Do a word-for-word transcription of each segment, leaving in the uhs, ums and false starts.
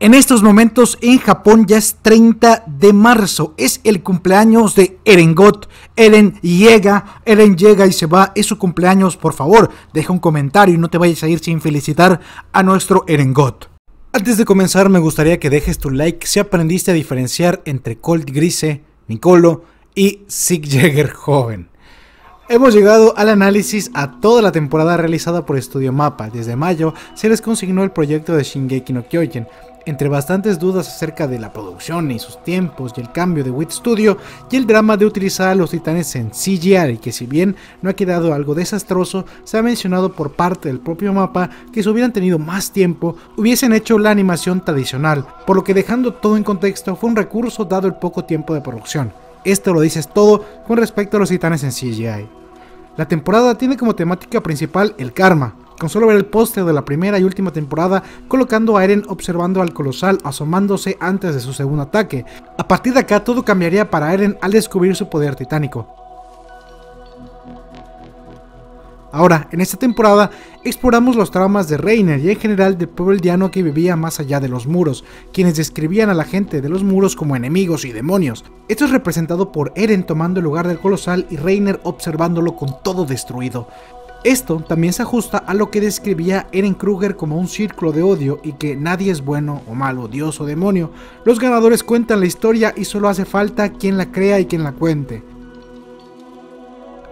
En estos momentos en Japón ya es treinta de marzo, es el cumpleaños de Eren Got, Eren Yeager, Eren llega y se va, es su cumpleaños, por favor, deja un comentario y no te vayas a ir sin felicitar a nuestro Eren Got. Antes de comenzar me gustaría que dejes tu like si aprendiste a diferenciar entre Colt Grice, Niccolo y Zeke Yeager joven. Hemos llegado al análisis a toda la temporada realizada por Studio MAPPA. Desde mayo se les consignó el proyecto de Shingeki no Kyojin. Entre bastantes dudas acerca de la producción y sus tiempos y el cambio de Wit Studio y el drama de utilizar a los titanes en C G I, que si bien no ha quedado algo desastroso, se ha mencionado por parte del propio MAPPA que si hubieran tenido más tiempo hubiesen hecho la animación tradicional, por lo que dejando todo en contexto fue un recurso dado el poco tiempo de producción. Esto lo dices todo con respecto a los titanes en C G I. La temporada tiene como temática principal el karma, con solo ver el póster de la primera y última temporada colocando a Eren observando al colosal asomándose antes de su segundo ataque. A partir de acá todo cambiaría para Eren al descubrir su poder titánico. Ahora, en esta temporada exploramos los traumas de Reiner y en general del pueblo aldeano que vivía más allá de los muros, quienes describían a la gente de los muros como enemigos y demonios. Esto es representado por Eren tomando el lugar del colosal y Reiner observándolo con todo destruido. Esto también se ajusta a lo que describía Eren Kruger como un círculo de odio y que nadie es bueno o malo, dios o demonio. Los ganadores cuentan la historia y solo hace falta quien la crea y quien la cuente.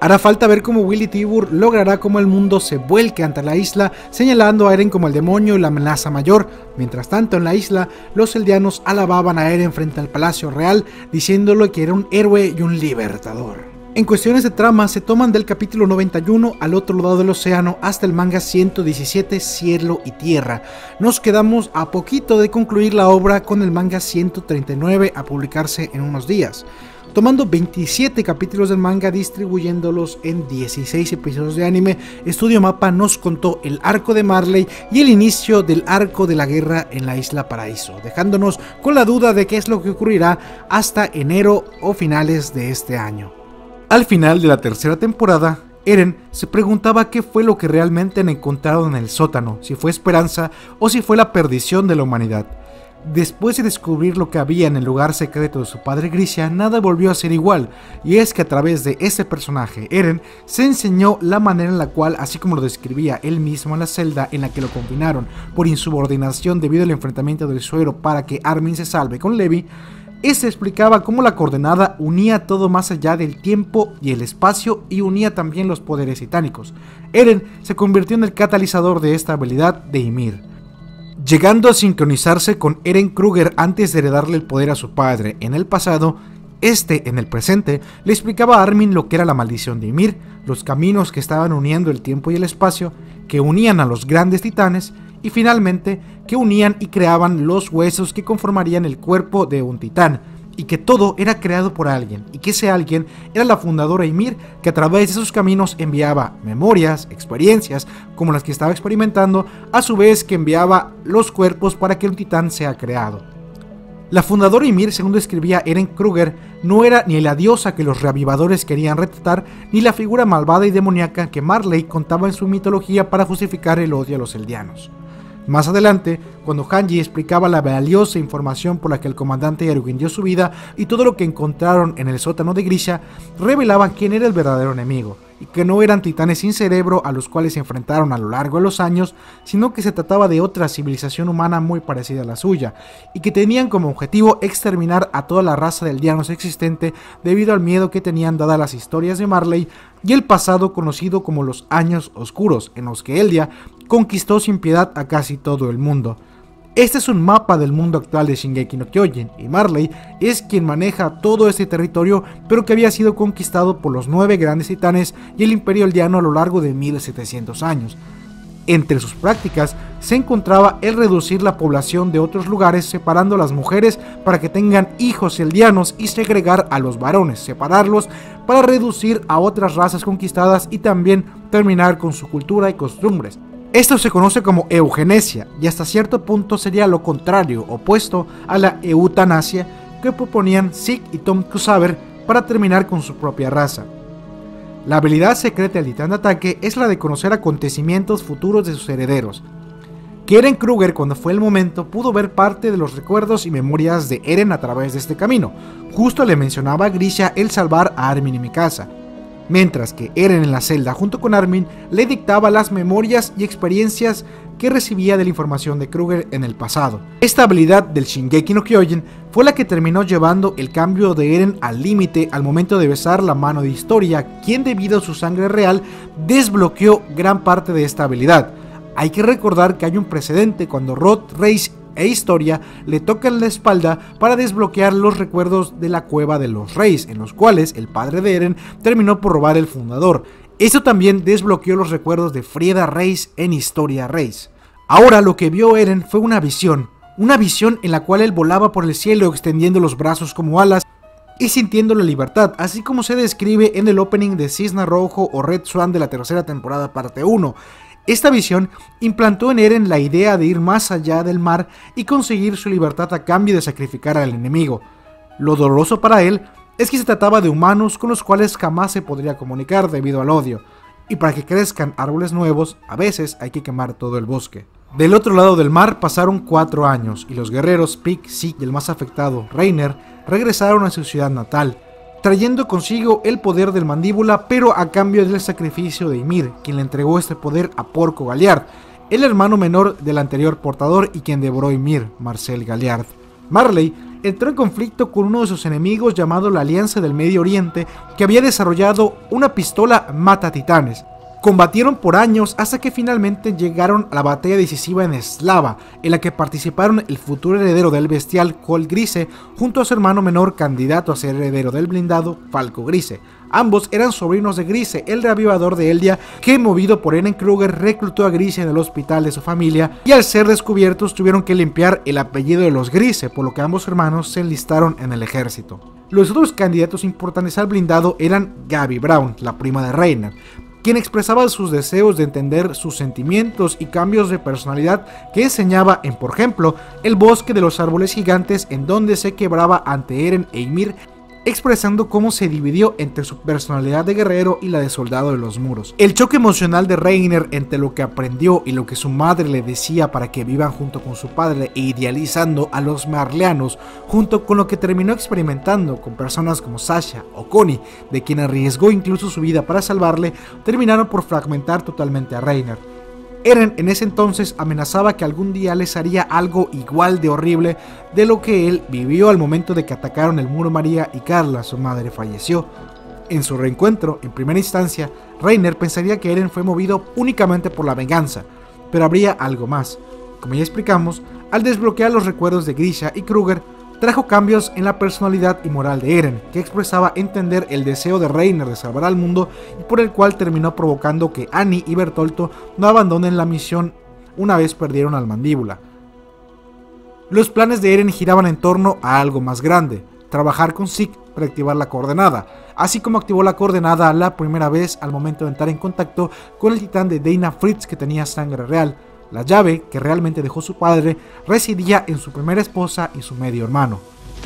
Hará falta ver cómo Willy Tybur logrará cómo el mundo se vuelque ante la isla, señalando a Eren como el demonio y la amenaza mayor. Mientras tanto en la isla, los aldeanos alababan a Eren frente al Palacio Real, diciéndole que era un héroe y un libertador. En cuestiones de trama se toman del capítulo noventa y uno al otro lado del océano hasta el manga ciento diecisiete Cielo y Tierra. Nos quedamos a poquito de concluir la obra con el manga ciento treinta y nueve a publicarse en unos días, tomando veintisiete capítulos del manga distribuyéndolos en dieciséis episodios de anime. Studio MAPPA nos contó el arco de Marley y el inicio del arco de la guerra en la Isla Paraíso, dejándonos con la duda de qué es lo que ocurrirá hasta enero o finales de este año. Al final de la tercera temporada, Eren se preguntaba qué fue lo que realmente han encontrado en el sótano, si fue esperanza o si fue la perdición de la humanidad. Después de descubrir lo que había en el lugar secreto de su padre Grisha, nada volvió a ser igual, y es que a través de ese personaje, Eren se enseñó la manera en la cual, así como lo describía él mismo en la celda en la que lo confinaron por insubordinación debido al enfrentamiento del suero para que Armin se salve con Levi, este explicaba cómo la coordenada unía todo más allá del tiempo y el espacio y unía también los poderes titánicos. Eren se convirtió en el catalizador de esta habilidad de Ymir, llegando a sincronizarse con Eren Kruger antes de heredarle el poder a su padre en el pasado. Este, en el presente, le explicaba a Armin lo que era la maldición de Ymir, los caminos que estaban uniendo el tiempo y el espacio, que unían a los grandes titanes y finalmente que unían y creaban los huesos que conformarían el cuerpo de un titán, y que todo era creado por alguien, y que ese alguien era la fundadora Ymir, que a través de sus caminos enviaba memorias, experiencias, como las que estaba experimentando, a su vez que enviaba los cuerpos para que un titán sea creado. La fundadora Ymir, según describía Eren Kruger, no era ni la diosa que los reavivadores querían retratar, ni la figura malvada y demoníaca que Marley contaba en su mitología para justificar el odio a los eldianos. Más adelante, cuando Hanji explicaba la valiosa información por la que el comandante Erwin dio su vida y todo lo que encontraron en el sótano de Grisha, revelaban quién era el verdadero enemigo, y que no eran titanes sin cerebro a los cuales se enfrentaron a lo largo de los años, sino que se trataba de otra civilización humana muy parecida a la suya, y que tenían como objetivo exterminar a toda la raza de aldeanos existente debido al miedo que tenían dadas las historias de Marley y el pasado conocido como los Años Oscuros, en los que Eldia conquistó sin piedad a casi todo el mundo. Este es un mapa del mundo actual de Shingeki no Kyojin, y Marley es quien maneja todo este territorio, pero que había sido conquistado por los nueve grandes titanes y el imperio aldeano a lo largo de mil setecientos años. Entre sus prácticas se encontraba el reducir la población de otros lugares, separando a las mujeres para que tengan hijos eldianos y segregar a los varones, separarlos para reducir a otras razas conquistadas y también terminar con su cultura y costumbres. Esto se conoce como eugenesia, y hasta cierto punto sería lo contrario, opuesto a la eutanasia que proponían Zeke y Tom Xaver para terminar con su propia raza. La habilidad secreta del titán de ataque es la de conocer acontecimientos futuros de sus herederos. que Eren Kruger, cuando fue el momento, pudo ver parte de los recuerdos y memorias de Eren a través de este camino. Justo le mencionaba a Grisha el salvar a Armin y Mikasa, mientras que Eren en la celda junto con Armin le dictaba las memorias y experiencias que recibía de la información de Kruger en el pasado. Esta habilidad del Shingeki no Kyojin fue la que terminó llevando el cambio de Eren al límite al momento de besar la mano de Historia, quien debido a su sangre real desbloqueó gran parte de esta habilidad. Hay que recordar que hay un precedente cuando Rod Reiss e Historia le tocan la espalda para desbloquear los recuerdos de la cueva de los Reiss, en los cuales el padre de Eren terminó por robar el fundador. Esto también desbloqueó los recuerdos de Frieda Reiss en Historia Reiss. Ahora lo que vio Eren fue una visión, una visión en la cual él volaba por el cielo extendiendo los brazos como alas y sintiendo la libertad, así como se describe en el opening de Cisne Rojo o Red Swan de la tercera temporada parte uno. Esta visión implantó en Eren la idea de ir más allá del mar y conseguir su libertad a cambio de sacrificar al enemigo. Lo doloroso para él es que se trataba de humanos con los cuales jamás se podría comunicar debido al odio, y para que crezcan árboles nuevos, a veces hay que quemar todo el bosque. Del otro lado del mar pasaron cuatro años, y los guerreros Pieck, Zeke y el más afectado, Reiner, regresaron a su ciudad natal, trayendo consigo el poder del Mandíbula, pero a cambio del sacrificio de Ymir, quien le entregó este poder a Porco Galliard, el hermano menor del anterior portador y quien devoró a Ymir, Marcel Galliard. Marley entró en conflicto con uno de sus enemigos llamado la Alianza del Medio Oriente, que había desarrollado una pistola mata titanes. Combatieron por años hasta que finalmente llegaron a la batalla decisiva en Eslava, en la que participaron el futuro heredero del bestial Colt Grice junto a su hermano menor candidato a ser heredero del blindado Falco Grice. Ambos eran sobrinos de Grice, el reavivador de Eldia, que movido por Eren Kruger reclutó a Grice en el hospital de su familia, y al ser descubiertos tuvieron que limpiar el apellido de los Grice, por lo que ambos hermanos se enlistaron en el ejército. Los otros candidatos importantes al blindado eran Gabi Braun, la prima de Reiner, quien expresaba sus deseos de entender sus sentimientos y cambios de personalidad que enseñaba en, por ejemplo, el bosque de los árboles gigantes, en donde se quebraba ante Eren e Ymir, expresando cómo se dividió entre su personalidad de guerrero y la de soldado de los muros. El choque emocional de Reiner entre lo que aprendió y lo que su madre le decía para que vivan junto con su padre e idealizando a los marleanos, junto con lo que terminó experimentando con personas como Sasha o Connie, de quien arriesgó incluso su vida para salvarle, terminaron por fragmentar totalmente a Reiner. Eren en ese entonces amenazaba que algún día les haría algo igual de horrible de lo que él vivió al momento de que atacaron el muro María y Carla, su madre, falleció. En su reencuentro, en primera instancia, Reiner pensaría que Eren fue movido únicamente por la venganza, pero habría algo más. Como ya explicamos, al desbloquear los recuerdos de Grisha y Kruger, trajo cambios en la personalidad y moral de Eren, que expresaba entender el deseo de Reiner de salvar al mundo y por el cual terminó provocando que Annie y Bertholdt no abandonen la misión una vez perdieron al Mandíbula. Los planes de Eren giraban en torno a algo más grande: trabajar con Zeke para activar la coordenada, así como activó la coordenada la primera vez al momento de entrar en contacto con el titán de Dana Fritz que tenía sangre real. La llave que realmente dejó su padre residía en su primera esposa y su medio hermano.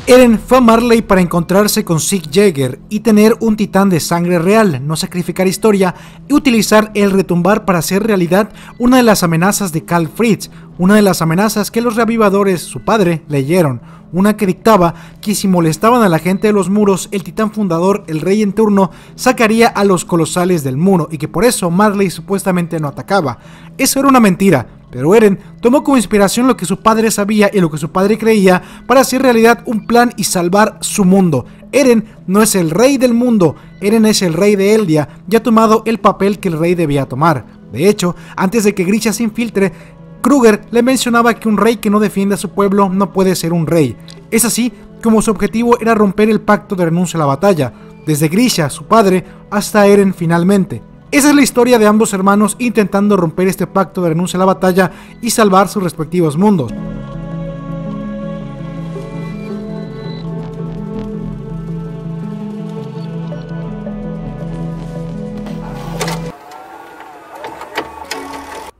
Eren fue a Marley para encontrarse con Zeke Yeager y tener un titán de sangre real, no sacrificar Historia y utilizar el retumbar para hacer realidad una de las amenazas de Karl Fritz, una de las amenazas que los reavivadores, su padre, leyeron, una que dictaba que si molestaban a la gente de los muros, el titán fundador, el rey en turno, sacaría a los colosales del muro y que por eso Marley supuestamente no atacaba. Eso era una mentira, pero Eren tomó como inspiración lo que su padre sabía y lo que su padre creía para hacer realidad un plan y salvar su mundo. Eren no es el rey del mundo, Eren es el rey de Eldia y ha tomado el papel que el rey debía tomar. De hecho, antes de que Grisha se infiltre, Kruger le mencionaba que un rey que no defiende a su pueblo no puede ser un rey. Es así como su objetivo era romper el pacto de renuncia a la batalla, desde Grisha, su padre, hasta Eren finalmente. Esa es la historia de ambos hermanos intentando romper este pacto de renuncia a la batalla y salvar sus respectivos mundos.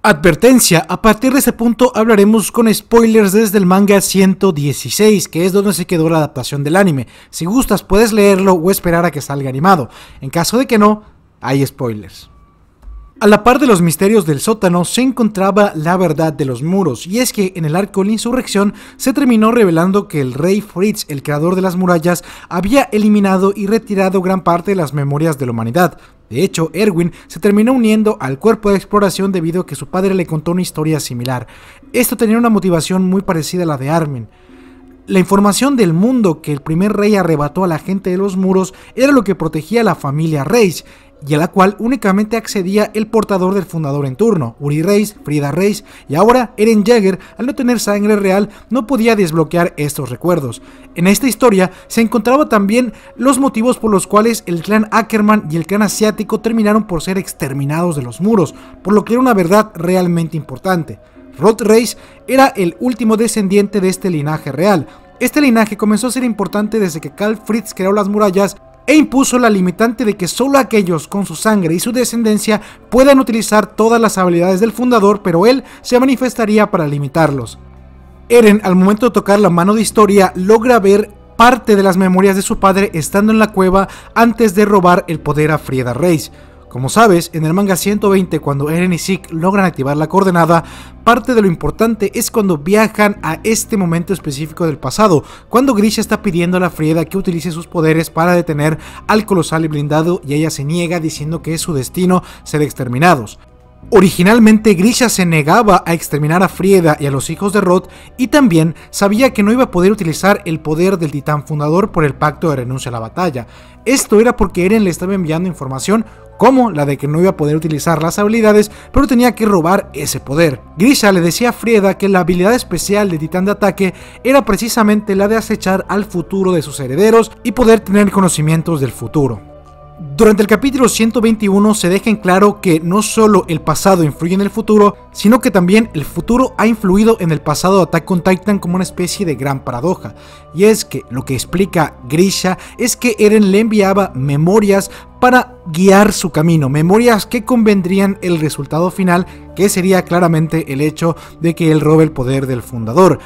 Advertencia, a partir de este punto hablaremos con spoilers desde el manga ciento dieciséis, que es donde se quedó la adaptación del anime. Si gustas puedes leerlo o esperar a que salga animado. En caso de que no, hay spoilers. A la par de los misterios del sótano se encontraba la verdad de los muros, y es que en el arco de la insurrección se terminó revelando que el rey Fritz, el creador de las murallas, había eliminado y retirado gran parte de las memorias de la humanidad. De hecho, Erwin se terminó uniendo al cuerpo de exploración debido a que su padre le contó una historia similar. Esto tenía una motivación muy parecida a la de Armin. La información del mundo que el primer rey arrebató a la gente de los muros era lo que protegía a la familia Reiss, y a la cual únicamente accedía el portador del fundador en turno, Uri Reiss, Frieda Reiss, y ahora Eren Yeager, al no tener sangre real, no podía desbloquear estos recuerdos. En esta historia se encontraba también los motivos por los cuales el clan Ackerman y el clan asiático terminaron por ser exterminados de los muros, por lo que era una verdad realmente importante. Rod Reiss era el último descendiente de este linaje real. Este linaje comenzó a ser importante desde que Karl Fritz creó las murallas e impuso la limitante de que solo aquellos con su sangre y su descendencia puedan utilizar todas las habilidades del fundador, pero él se manifestaría para limitarlos. Eren, al momento de tocar la mano de historia, logra ver parte de las memorias de su padre estando en la cueva antes de robar el poder a Frieda Reiss. Como sabes, en el manga ciento veinte, cuando Eren y Zeke logran activar la coordenada, parte de lo importante es cuando viajan a este momento específico del pasado, cuando Grisha está pidiendo a la Frieda que utilice sus poderes para detener al colosal y blindado, y ella se niega diciendo que es su destino ser exterminados. Originalmente Grisha se negaba a exterminar a Frieda y a los hijos de Rod, y también sabía que no iba a poder utilizar el poder del titán fundador por el pacto de renuncia a la batalla. Esto era porque Eren le estaba enviando información como la de que no iba a poder utilizar las habilidades, pero tenía que robar ese poder. Grisha le decía a Frieda que la habilidad especial de titán de ataque era precisamente la de acechar al futuro de sus herederos y poder tener conocimientos del futuro. Durante el capítulo ciento veintiuno se deja en claro que no solo el pasado influye en el futuro, sino que también el futuro ha influido en el pasado de Attack on Titan como una especie de gran paradoja. Y es que lo que explica Grisha es que Eren le enviaba memorias para guiar su camino, memorias que convendrían el resultado final, que sería claramente el hecho de que él robe el poder del fundador.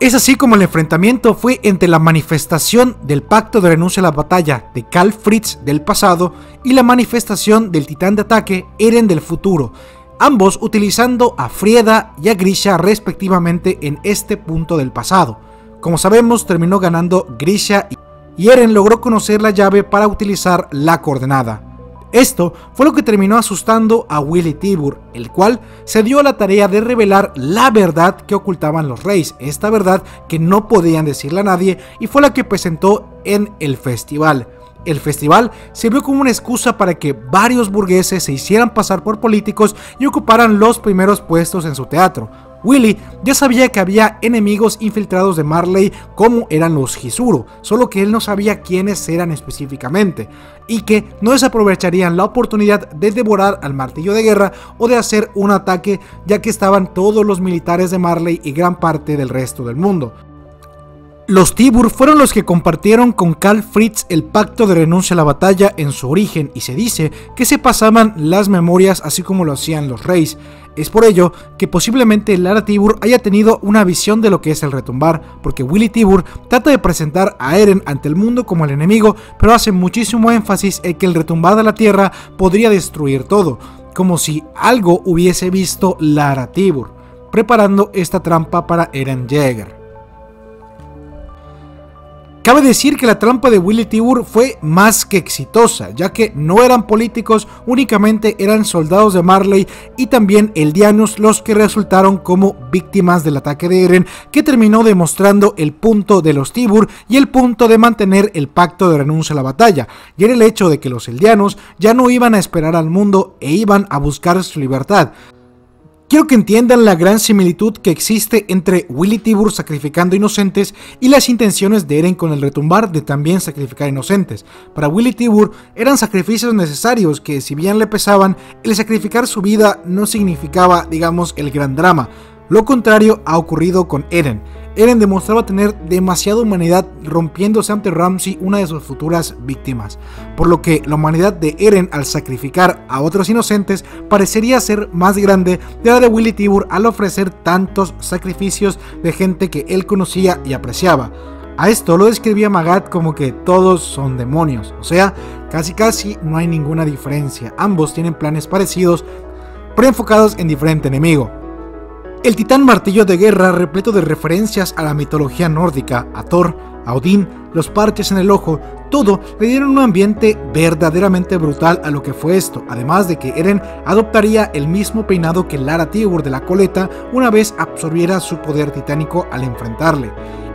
Es así como el enfrentamiento fue entre la manifestación del pacto de renuncia a la batalla de Karl Fritz del pasado y la manifestación del titán de ataque Eren del futuro, ambos utilizando a Frieda y a Grisha respectivamente en este punto del pasado. Como sabemos, terminó ganando Grisha y y Eren logró conocer la llave para utilizar la coordenada. Esto fue lo que terminó asustando a Willy Tybur, el cual se dio a la tarea de revelar la verdad que ocultaban los Reiss, esta verdad que no podían decirle a nadie y fue la que presentó en el festival. El festival sirvió como una excusa para que varios burgueses se hicieran pasar por políticos y ocuparan los primeros puestos en su teatro. Willy ya sabía que había enemigos infiltrados de Marley como eran los Hisuru, solo que él no sabía quiénes eran específicamente, y que no desaprovecharían la oportunidad de devorar al martillo de guerra o de hacer un ataque, ya que estaban todos los militares de Marley y gran parte del resto del mundo. Los Tybur fueron los que compartieron con Karl Fritz el pacto de renuncia a la batalla en su origen, y se dice que se pasaban las memorias así como lo hacían los Reiss. Es por ello que posiblemente Lara Tybur haya tenido una visión de lo que es el retumbar, porque Willy Tybur trata de presentar a Eren ante el mundo como el enemigo, pero hace muchísimo énfasis en que el retumbar de la tierra podría destruir todo, como si algo hubiese visto Lara Tybur, preparando esta trampa para Eren Yeager. Cabe decir que la trampa de Willy Tybur fue más que exitosa, ya que no eran políticos, únicamente eran soldados de Marley y también eldianos los que resultaron como víctimas del ataque de Eren, que terminó demostrando el punto de los Tybur y el punto de mantener el pacto de renuncia a la batalla, y era el hecho de que los eldianos ya no iban a esperar al mundo e iban a buscar su libertad. Quiero que entiendan la gran similitud que existe entre Willy Tybur sacrificando inocentes y las intenciones de Eren con el retumbar de también sacrificar inocentes. Para Willy Tybur eran sacrificios necesarios que, si bien le pesaban, el sacrificar su vida no significaba, digamos, el gran drama. Lo contrario ha ocurrido con Eren. Eren demostraba tener demasiada humanidad rompiéndose ante Ramsay, una de sus futuras víctimas, por lo que la humanidad de Eren al sacrificar a otros inocentes parecería ser más grande de la de Willy Tybur al ofrecer tantos sacrificios de gente que él conocía y apreciaba. A esto lo describía Magat como que todos son demonios, o sea, casi casi no hay ninguna diferencia, ambos tienen planes parecidos, pero enfocados en diferente enemigo. El titán martillo de guerra, repleto de referencias a la mitología nórdica, a Thor, a Odín, los parches en el ojo, todo le dieron un ambiente verdaderamente brutal a lo que fue esto, además de que Eren adoptaría el mismo peinado que Lara Tybur de la coleta una vez absorbiera su poder titánico al enfrentarle.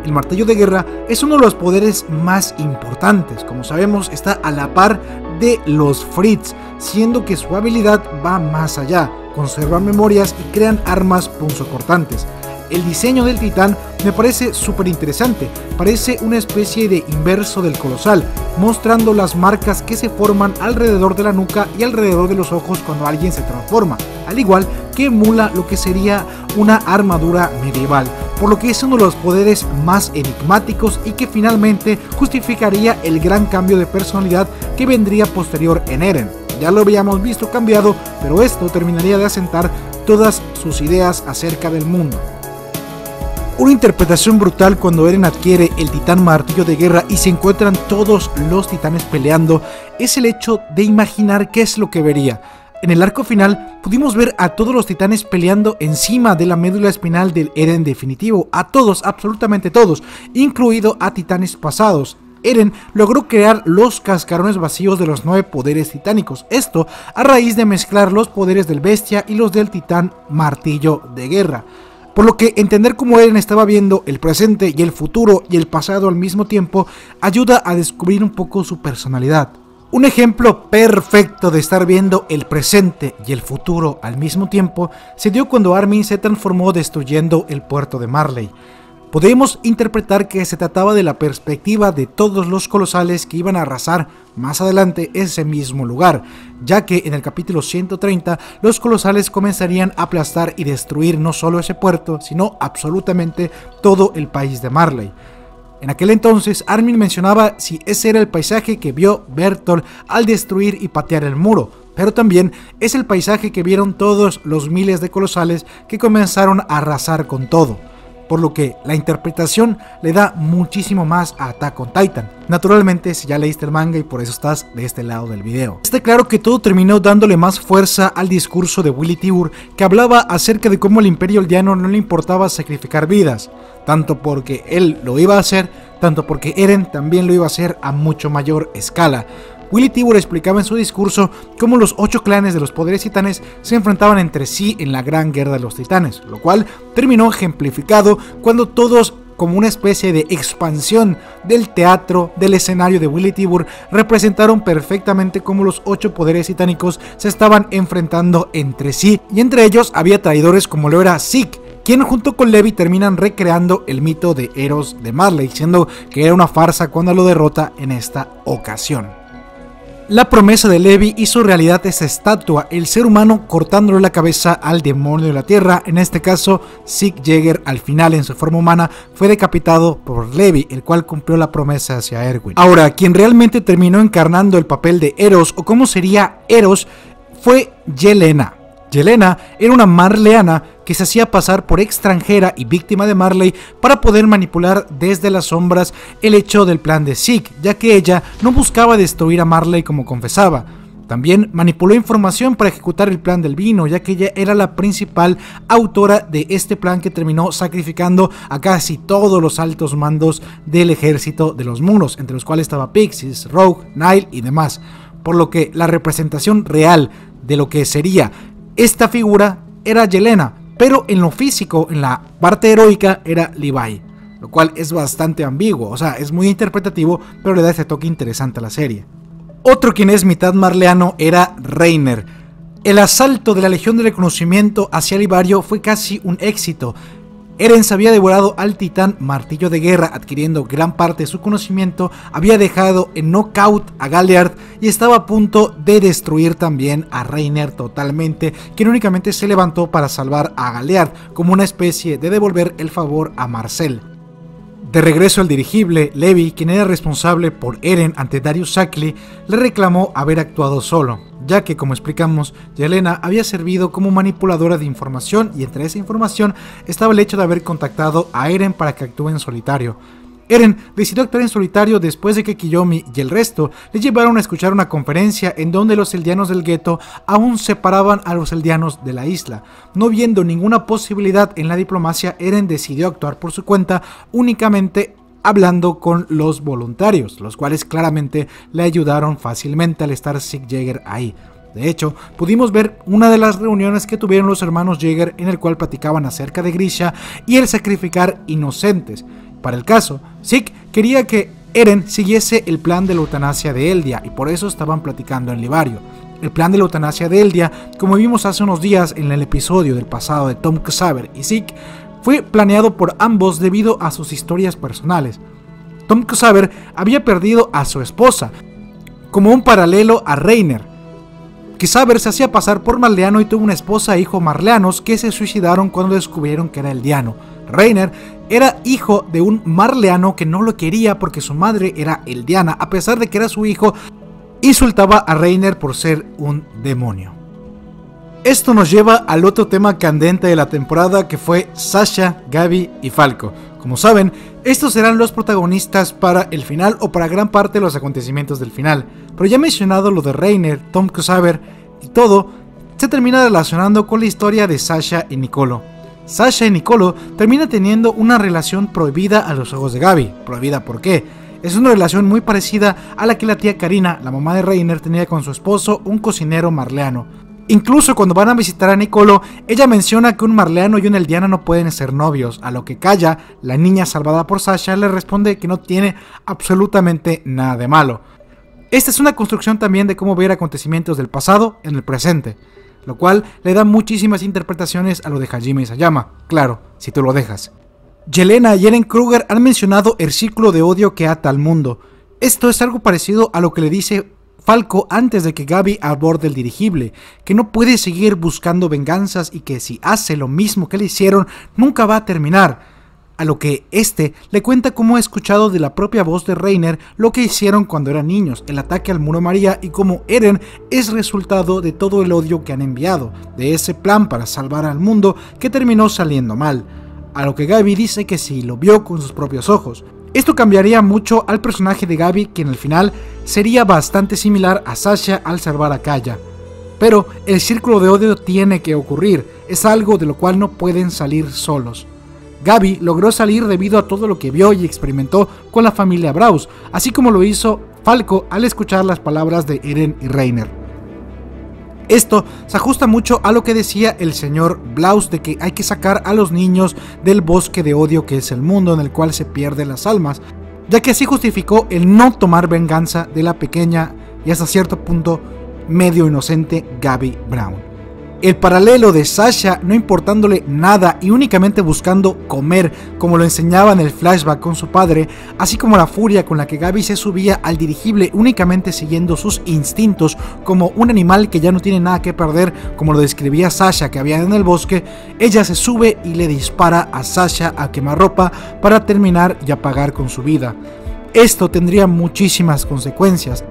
El martillo de guerra es uno de los poderes más importantes, como sabemos está a la par de los Fritz, siendo que su habilidad va más allá, conservan memorias y crean armas punzocortantes. El diseño del titán me parece súper interesante, parece una especie de inverso del colosal, mostrando las marcas que se forman alrededor de la nuca y alrededor de los ojos cuando alguien se transforma, al igual que emula lo que sería una armadura medieval, por lo que es uno de los poderes más enigmáticos y que finalmente justificaría el gran cambio de personalidad que vendría posterior en Eren. Ya lo habíamos visto cambiado, pero esto terminaría de asentar todas sus ideas acerca del mundo. Una interpretación brutal cuando Eren adquiere el titán martillo de guerra y se encuentran todos los titanes peleando es el hecho de imaginar qué es lo que vería. En el arco final pudimos ver a todos los titanes peleando encima de la médula espinal del Eren definitivo, a todos, absolutamente todos, incluido a titanes pasados. Eren logró crear los cascarones vacíos de los nueve poderes titánicos, esto a raíz de mezclar los poderes del bestia y los del titán martillo de guerra. Por lo que entender cómo Eren estaba viendo el presente y el futuro y el pasado al mismo tiempo ayuda a descubrir un poco su personalidad. Un ejemplo perfecto de estar viendo el presente y el futuro al mismo tiempo se dio cuando Armin se transformó destruyendo el puerto de Marley. Podemos interpretar que se trataba de la perspectiva de todos los colosales que iban a arrasar más adelante ese mismo lugar, ya que en el capítulo ciento treinta los colosales comenzarían a aplastar y destruir no solo ese puerto, sino absolutamente todo el país de Marley. En aquel entonces Armin mencionaba si ese era el paisaje que vio Bertholdt al destruir y patear el muro, pero también es el paisaje que vieron todos los miles de colosales que comenzaron a arrasar con todo. Por lo que la interpretación le da muchísimo más a Attack on Titan. Naturalmente, si ya leíste el manga y por eso estás de este lado del video. Está claro que todo terminó dándole más fuerza al discurso de Willy Tybur, que hablaba acerca de cómo el Imperio Aldeano no le importaba sacrificar vidas, tanto porque él lo iba a hacer, tanto porque Eren también lo iba a hacer a mucho mayor escala. Willy Tybur explicaba en su discurso cómo los ocho clanes de los poderes titanes se enfrentaban entre sí en la gran guerra de los titanes, lo cual terminó ejemplificado cuando todos, como una especie de expansión del teatro, del escenario de Willy Tybur, representaron perfectamente cómo los ocho poderes titánicos se estaban enfrentando entre sí, y entre ellos había traidores como lo era Zeke, quien junto con Levi terminan recreando el mito de Eros de Marley, siendo que era una farsa cuando lo derrota en esta ocasión. La promesa de Levi hizo realidad esa estatua, el ser humano cortándole la cabeza al demonio de la tierra, en este caso Zeke Yeager al final en su forma humana fue decapitado por Levi, el cual cumplió la promesa hacia Erwin. Ahora, quien realmente terminó encarnando el papel de Eros o cómo sería Eros fue Yelena. Yelena era una marleana que se hacía pasar por extranjera y víctima de Marley para poder manipular desde las sombras el hecho del plan de Zeke, ya que ella no buscaba destruir a Marley como confesaba. También manipuló información para ejecutar el plan del vino, ya que ella era la principal autora de este plan que terminó sacrificando a casi todos los altos mandos del ejército de los muros, entre los cuales estaba Pixis, Rogue, Nile y demás, por lo que la representación real de lo que sería esta figura era Yelena, pero en lo físico, en la parte heroica, era Levi, lo cual es bastante ambiguo, o sea, es muy interpretativo, pero le da ese toque interesante a la serie. Otro quien es mitad marleano era Reiner. El asalto de la Legión del Reconocimiento hacia Libario fue casi un éxito. Eren se había devorado al titán martillo de guerra, adquiriendo gran parte de su conocimiento, había dejado en knockout a Galliard y estaba a punto de destruir también a Reiner totalmente, quien únicamente se levantó para salvar a Galliard, como una especie de devolver el favor a Marcel. De regreso al dirigible, Levi, quien era responsable por Eren ante Darius Shackley, le reclamó haber actuado solo, ya que, como explicamos, Yelena había servido como manipuladora de información y entre esa información estaba el hecho de haber contactado a Eren para que actúe en solitario. Eren decidió actuar en solitario después de que Kiyomi y el resto le llevaron a escuchar una conferencia en donde los eldianos del gueto aún separaban a los eldianos de la isla. No viendo ninguna posibilidad en la diplomacia, Eren decidió actuar por su cuenta, únicamente hablando con los voluntarios, los cuales claramente le ayudaron fácilmente al estar Zeke Yeager ahí. De hecho, pudimos ver una de las reuniones que tuvieron los hermanos Yeager en el cual platicaban acerca de Grisha y el sacrificar inocentes. Para el caso, Zeke quería que Eren siguiese el plan de la eutanasia de Eldia y por eso estaban platicando en Livario. El plan de la eutanasia de Eldia, como vimos hace unos días en el episodio del pasado de Tom Xaver y Zeke, fue planeado por ambos debido a sus historias personales. Tom Xaver había perdido a su esposa, como un paralelo a Reiner. Xaver se hacía pasar por marleano y tuvo una esposa e hijo marleanos que se suicidaron cuando descubrieron que era eldiano. Reiner era hijo de un marleano que no lo quería porque su madre era eldiana, a pesar de que era su hijo, insultaba a Reiner por ser un demonio. Esto nos lleva al otro tema candente de la temporada, que fue Sasha, Gabi y Falco. Como saben, estos serán los protagonistas para el final o para gran parte de los acontecimientos del final, pero ya mencionado lo de Reiner, Tom Xaver y todo, se termina relacionando con la historia de Sasha y Niccolo. Sasha y Niccolo termina teniendo una relación prohibida a los ojos de Gabi. ¿Prohibida por qué? Es una relación muy parecida a la que la tía Karina, la mamá de Reiner, tenía con su esposo, un cocinero marleano. Incluso cuando van a visitar a Niccolo, ella menciona que un marleano y una eldiana no pueden ser novios, a lo que Kaya, la niña salvada por Sasha, le responde que no tiene absolutamente nada de malo. Esta es una construcción también de cómo ver acontecimientos del pasado en el presente, lo cual le da muchísimas interpretaciones a lo de Hajime Isayama, claro, si tú lo dejas. Yelena y Eren Kruger han mencionado el círculo de odio que ata al mundo. Esto es algo parecido a lo que le dice Falco antes de que Gabi aborde el dirigible, que no puede seguir buscando venganzas y que si hace lo mismo que le hicieron nunca va a terminar, a lo que este le cuenta cómo ha escuchado de la propia voz de Reiner lo que hicieron cuando eran niños, el ataque al muro María y cómo Eren es resultado de todo el odio que han enviado, de ese plan para salvar al mundo que terminó saliendo mal, a lo que Gabi dice que sí lo vio con sus propios ojos. Esto cambiaría mucho al personaje de Gabi, que en el final sería bastante similar a Sasha al salvar a Kaya. Pero el círculo de odio tiene que ocurrir, es algo de lo cual no pueden salir solos. Gabi logró salir debido a todo lo que vio y experimentó con la familia Braus, así como lo hizo Falco al escuchar las palabras de Eren y Reiner. Esto se ajusta mucho a lo que decía el señor Blaus de que hay que sacar a los niños del bosque de odio que es el mundo en el cual se pierden las almas, ya que así justificó el no tomar venganza de la pequeña y hasta cierto punto medio inocente Gabi Braun. El paralelo de Sasha no importándole nada y únicamente buscando comer, como lo enseñaba en el flashback con su padre, así como la furia con la que Gabi se subía al dirigible únicamente siguiendo sus instintos como un animal que ya no tiene nada que perder, como lo describía Sasha que había en el bosque, ella se sube y le dispara a Sasha a quemarropa para terminar y apagar con su vida. Esto tendría muchísimas consecuencias.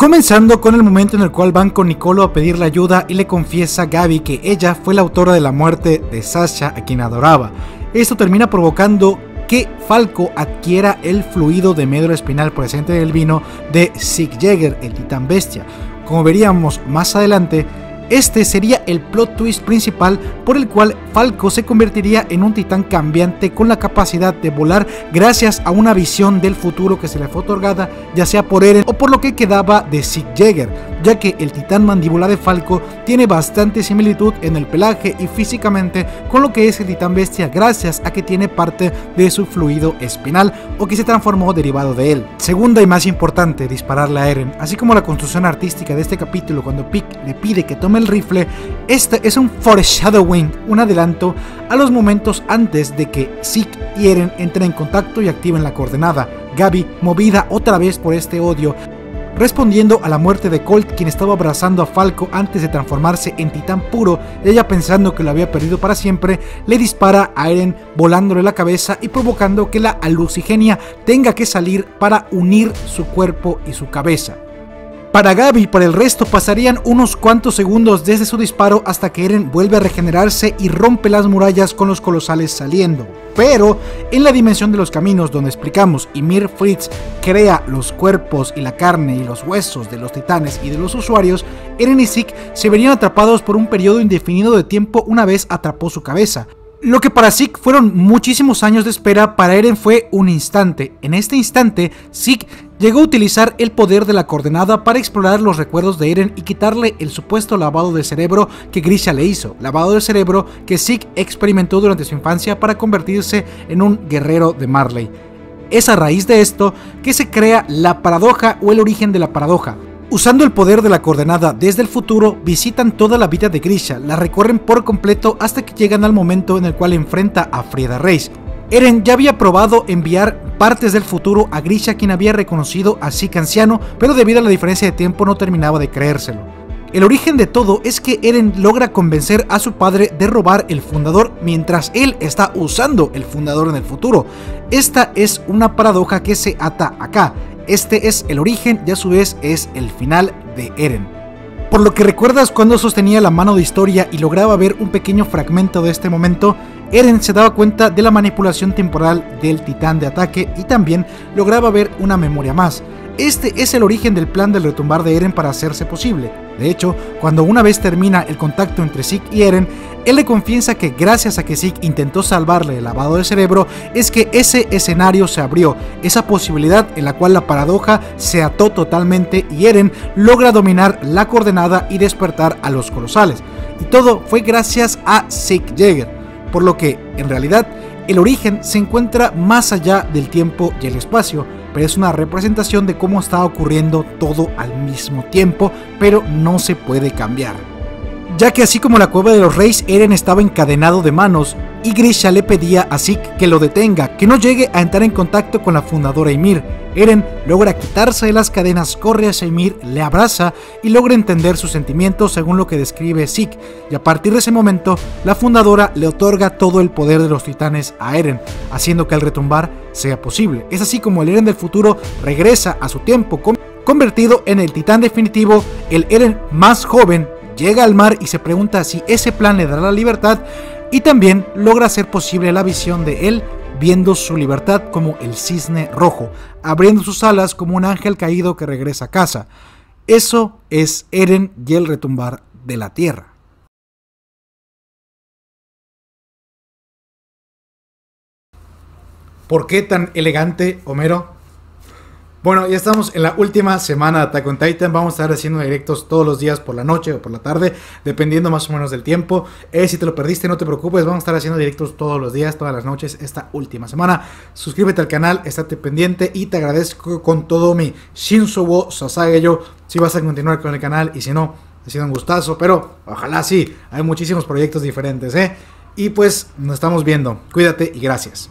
Comenzando con el momento en el cual van con Niccolo a pedirle ayuda y le confiesa a Gabi que ella fue la autora de la muerte de Sasha, a quien adoraba. Esto termina provocando que Falco adquiera el fluido de medro espinal presente en el vino de Zeke Yeager, el titán bestia. Como veríamos más adelante, este sería el plot twist principal por el cual Falco se convertiría en un titán cambiante con la capacidad de volar gracias a una visión del futuro que se le fue otorgada ya sea por Eren o por lo que quedaba de Zeke Yeager, ya que el titán mandíbula de Falco tiene bastante similitud en el pelaje y físicamente con lo que es el titán bestia gracias a que tiene parte de su fluido espinal o que se transformó derivado de él. Segunda y más importante, dispararle a Eren, así como la construcción artística de este capítulo cuando Pieck le pide que tome el rifle. Este es un foreshadowing, un adelanto a los momentos antes de que Zeke y Eren entren en contacto y activen la coordenada. Gabi, movida otra vez por este odio, respondiendo a la muerte de Colt, quien estaba abrazando a Falco antes de transformarse en titán puro, y ella pensando que lo había perdido para siempre, le dispara a Eren volándole la cabeza y provocando que la alucigenia tenga que salir para unir su cuerpo y su cabeza. Para Gabi y para el resto pasarían unos cuantos segundos desde su disparo hasta que Eren vuelve a regenerarse y rompe las murallas con los colosales saliendo. Pero en la dimensión de los caminos donde explicamos Ymir Fritz crea los cuerpos y la carne y los huesos de los titanes y de los usuarios, Eren y Zeke se verían atrapados por un periodo indefinido de tiempo una vez atrapó su cabeza. Lo que para Zeke fueron muchísimos años de espera, para Eren fue un instante. En este instante, Zeke llegó a utilizar el poder de la coordenada para explorar los recuerdos de Eren y quitarle el supuesto lavado de cerebro que Grisha le hizo, lavado de cerebro que Zeke experimentó durante su infancia para convertirse en un guerrero de Marley. Es a raíz de esto que se crea la paradoja o el origen de la paradoja. Usando el poder de la coordenada desde el futuro, visitan toda la vida de Grisha, la recorren por completo hasta que llegan al momento en el cual enfrenta a Frieda Reiss. Eren ya había probado enviar partes del futuro a Grisha, quien había reconocido a Zeke anciano, pero debido a la diferencia de tiempo no terminaba de creérselo. El origen de todo es que Eren logra convencer a su padre de robar el fundador mientras él está usando el fundador en el futuro. Esta es una paradoja que se ata acá. Este es el origen y a su vez es el final de Eren. Por lo que recuerdas cuando sostenía la mano de historia y lograba ver un pequeño fragmento de este momento, Eren se daba cuenta de la manipulación temporal del titán de ataque y también lograba ver una memoria más. Este es el origen del plan del retumbar de Eren para hacerse posible. De hecho, cuando una vez termina el contacto entre Zeke y Eren, él le confiesa que gracias a que Zeke intentó salvarle el lavado de cerebro, es que ese escenario se abrió, esa posibilidad en la cual la paradoja se ató totalmente y Eren logra dominar la coordenada y despertar a los colosales. Y todo fue gracias a Zeke Yeager, por lo que, en realidad, el origen se encuentra más allá del tiempo y el espacio, pero es una representación de cómo está ocurriendo todo al mismo tiempo, pero no se puede cambiar. Ya que así como la cueva de los Reiss, Eren estaba encadenado de manos y Grisha le pedía a Zeke que lo detenga, que no llegue a entrar en contacto con la fundadora Ymir. Eren logra quitarse de las cadenas, corre hacia Ymir, le abraza y logra entender sus sentimientos según lo que describe Zeke, y a partir de ese momento la fundadora le otorga todo el poder de los titanes a Eren, haciendo que el retumbar sea posible. Es así como el Eren del futuro regresa a su tiempo, convertido en el titán definitivo, el Eren más joven, llega al mar y se pregunta si ese plan le dará la libertad, y también logra hacer posible la visión de él viendo su libertad como el cisne rojo, abriendo sus alas como un ángel caído que regresa a casa. Eso es Eren y el retumbar de la tierra. ¿Por qué tan elegante, Homero? Bueno, ya estamos en la última semana de Attack on Titan. Vamos a estar haciendo directos todos los días por la noche o por la tarde, dependiendo más o menos del tiempo. Eh, si te lo perdiste, no te preocupes, vamos a estar haciendo directos todos los días, todas las noches, esta última semana. Suscríbete al canal, estate pendiente y te agradezco con todo mi Shinzo wo Sasageyo si vas a continuar con el canal, y si no, ha sido un gustazo, pero ojalá sí, hay muchísimos proyectos diferentes, ¿eh? Y pues nos estamos viendo, cuídate y gracias.